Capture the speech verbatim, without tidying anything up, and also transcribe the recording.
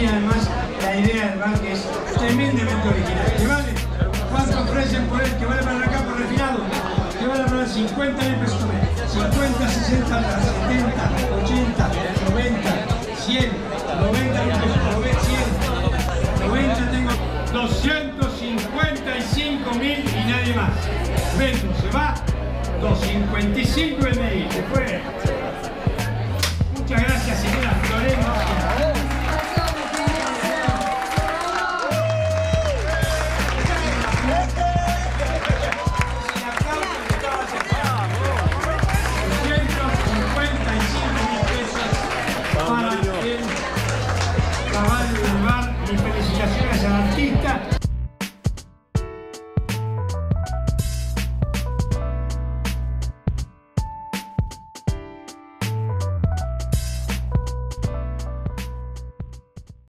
y además la idea del bar, que es tremendamente original. ¿Qué vale? ¿Cuánto ofrecen por él? ¿Qué vale para el campo refinado? ¿Qué vale para cincuenta mil pesos? cincuenta, sesenta, setenta, ochenta, noventa, cien, noventa, noventa, noventa, cien, noventa tengo doscientos cincuenta y cinco mil y nadie más. Vento se va, doscientos cincuenta y cinco mil, se fue.